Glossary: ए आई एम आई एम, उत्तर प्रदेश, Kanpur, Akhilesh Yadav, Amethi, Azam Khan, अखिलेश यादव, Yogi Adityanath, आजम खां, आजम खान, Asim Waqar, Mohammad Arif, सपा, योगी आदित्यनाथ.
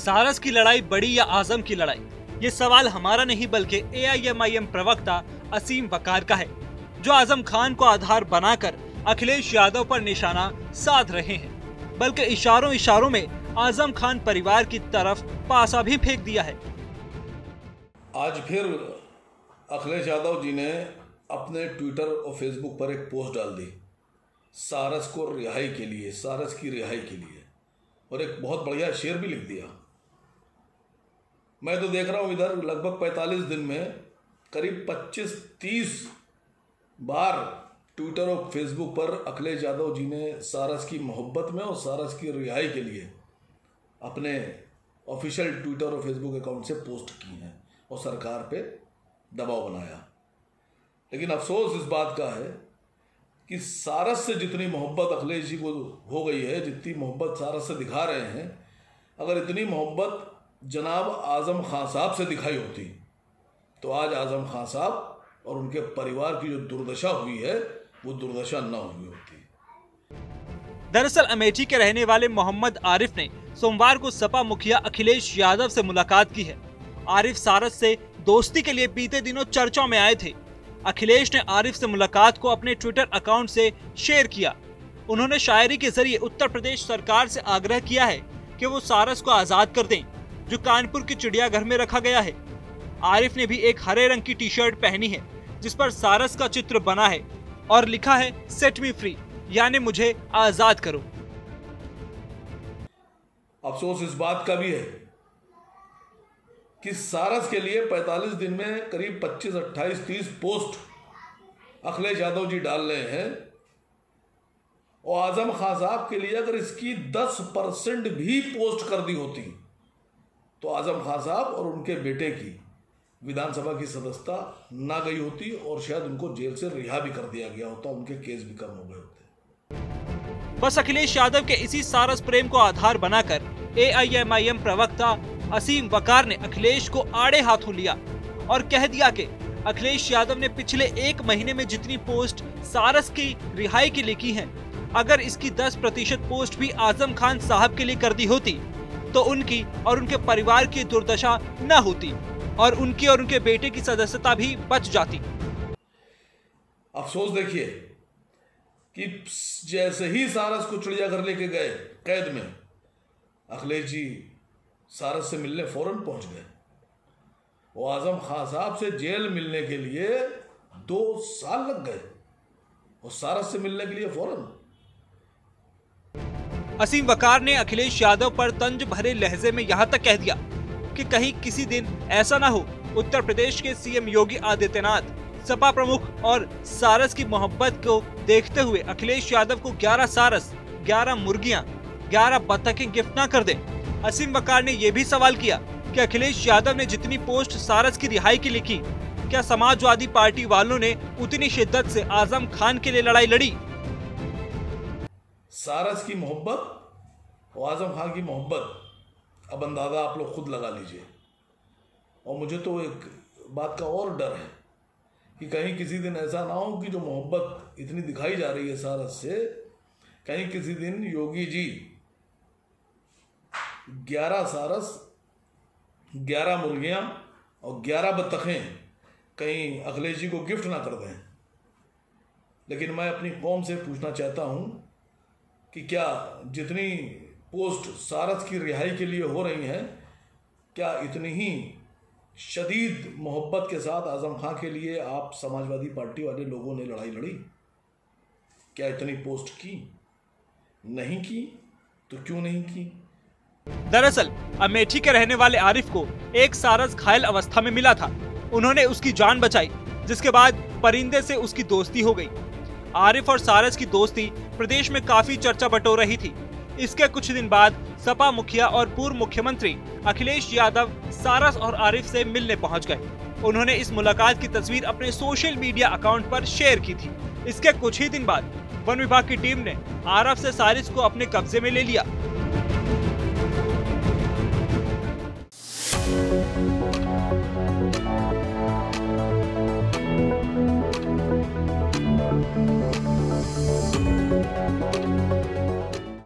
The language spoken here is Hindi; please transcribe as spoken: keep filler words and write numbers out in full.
सारस की लड़ाई बड़ी या आजम की लड़ाई, ये सवाल हमारा नहीं बल्कि ए आई एम आई एम प्रवक्ता असीम वकार का है, जो आजम खान को आधार बनाकर अखिलेश यादव पर निशाना साध रहे हैं, बल्कि इशारों इशारों में आजम खान परिवार की तरफ पासा भी फेंक दिया है। आज फिर अखिलेश यादव जी ने अपने ट्विटर और फेसबुक पर एक पोस्ट डाल दी सारस को रिहाई के लिए, सारस की रिहाई के लिए, और एक बहुत बढ़िया शेर भी लिख दिया। मैं तो देख रहा हूँ इधर लगभग पैंतालीस दिन में करीब पच्चीस तीस बार ट्विटर और फेसबुक पर अखिलेश यादव जी ने सारस की मोहब्बत में और सारस की रिहाई के लिए अपने ऑफिशियल ट्विटर और फेसबुक अकाउंट से पोस्ट की हैं और सरकार पे दबाव बनाया। लेकिन अफसोस इस बात का है कि सारस से जितनी मोहब्बत अखिलेश जी को हो गई है, जितनी मोहब्बत सारस से दिखा रहे हैं, अगर इतनी मोहब्बत जनाब आजम खान साहब से दिखाई होती तो आज आजम खान साहब और उनके परिवार की जो दुर्दशा हुई है वो दुर्दशा ना हुई होती। दरअसल अमेठी के रहने वाले मोहम्मद आरिफ ने सोमवार को सपा मुखिया अखिलेश यादव से मुलाकात की है। आरिफ सारस से दोस्ती के लिए बीते दिनों चर्चा में आए थे। अखिलेश ने आरिफ से मुलाकात को अपने ट्विटर अकाउंट से शेयर किया। उन्होंने शायरी के जरिए उत्तर प्रदेश सरकार से आग्रह किया है कि वो सारस को आजाद कर दें, जो कानपुर के चिड़ियाघर में रखा गया है। आरिफ ने भी एक हरे रंग की टी शर्ट पहनी है जिस पर सारस का चित्र बना है और लिखा है सेट मी फ्री, यानी मुझे आजाद करो। अफसोस इस बात का भी है कि सारस के लिए पैंतालीस दिन में करीब पच्चीस अट्ठाईस तीस पोस्ट अखिलेश यादव जी डाल रहे हैं और आजम खान साहब के लिए अगर इसकी दस परसेंट भी पोस्ट कर दी होती तो आजम खान साहब और उनके बेटे की विधानसभा की सदस्यता ना गई होती और शायद उनको जेल से रिहा भी कर दिया गया होता, उनके केस भी कम हो गए होते। बस अखिलेश यादव के इसी सारस प्रेम को आधार बनाकर ए आई एम आई एम प्रवक्ता असीम वकार ने अखिलेश को आड़े हाथों लिया और कह दिया कि अखिलेश यादव ने पिछले एक महीने में जितनी पोस्ट सारस की रिहाई के लिए की हैं, अगर इसकी दस प्रतिशत पोस्ट भी आजम खान साहब के लिए कर दी होती तो उनकी और उनके परिवार की दुर्दशा न होती और उनकी और उनके बेटे की सदस्यता भी बच जाती। अफसोस देखिए कि जैसे ही सारस को चिड़ियाघर लेके गए कैद में, अखिलेश जी सारस से मिलने फौरन पहुंच गए। वो आजम खान साहब से जेल मिलने के लिए दो साल लग गए और सारस से मिलने के लिए फौरन। असीम वकार ने अखिलेश यादव पर तंज भरे लहजे में यहां तक कह दिया कि कहीं किसी दिन ऐसा ना हो उत्तर प्रदेश के सी एम योगी आदित्यनाथ, सपा प्रमुख और सारस की मोहब्बत को देखते हुए अखिलेश यादव को ग्यारह सारस, ग्यारह मुर्गियां, ग्यारह बत्तखें गिफ्ट ना कर दें। असीम वकार ने यह भी सवाल किया कि अखिलेश यादव ने जितनी पोस्ट सारस की रिहाई की लिखी, क्या समाजवादी पार्टी वालों ने उतनी शिद्दत से आजम खान के लिए लड़ाई लड़ी? सारस की मोहब्बत और आजम खान की मोहब्बत अब अंदाजा आप लोग खुद लगा लीजिए। और मुझे तो एक बात का और डर है कि कहीं किसी दिन ऐसा ना हो कि जो मोहब्बत इतनी दिखाई जा रही है सारस से, कहीं किसी दिन योगी जी ग्यारह सारस, ग्यारह मुर्गियां और ग्यारह बत्तखें कहीं अखिलेश जी को गिफ्ट ना कर दें। लेकिन मैं अपनी कौम से पूछना चाहता हूं कि क्या जितनी पोस्ट सारस की रिहाई के लिए हो रही हैं, क्या इतनी ही शदीद मोहब्बत के साथ आजम खां के लिए आप समाजवादी पार्टी वाले लोगों ने लड़ाई लड़ी? क्या इतनी पोस्ट की? नहीं की तो क्यों नहीं की? दरअसल अमेठी के रहने वाले आरिफ को एक सारस घायल अवस्था में मिला था। उन्होंने उसकी जान बचाई, जिसके बाद परिंदे से उसकी दोस्ती हो गई। आरिफ और सारस की दोस्ती प्रदेश में काफी चर्चा बटोर रही थी। इसके कुछ दिन बाद सपा मुखिया और पूर्व मुख्यमंत्री अखिलेश यादव सारस और आरिफ से मिलने पहुंच गए। उन्होंने इस मुलाकात की तस्वीर अपने सोशल मीडिया अकाउंट पर शेयर की थी। इसके कुछ ही दिन बाद वन विभाग की टीम ने आरिफ से सारस को अपने कब्जे में ले लिया। Thank you.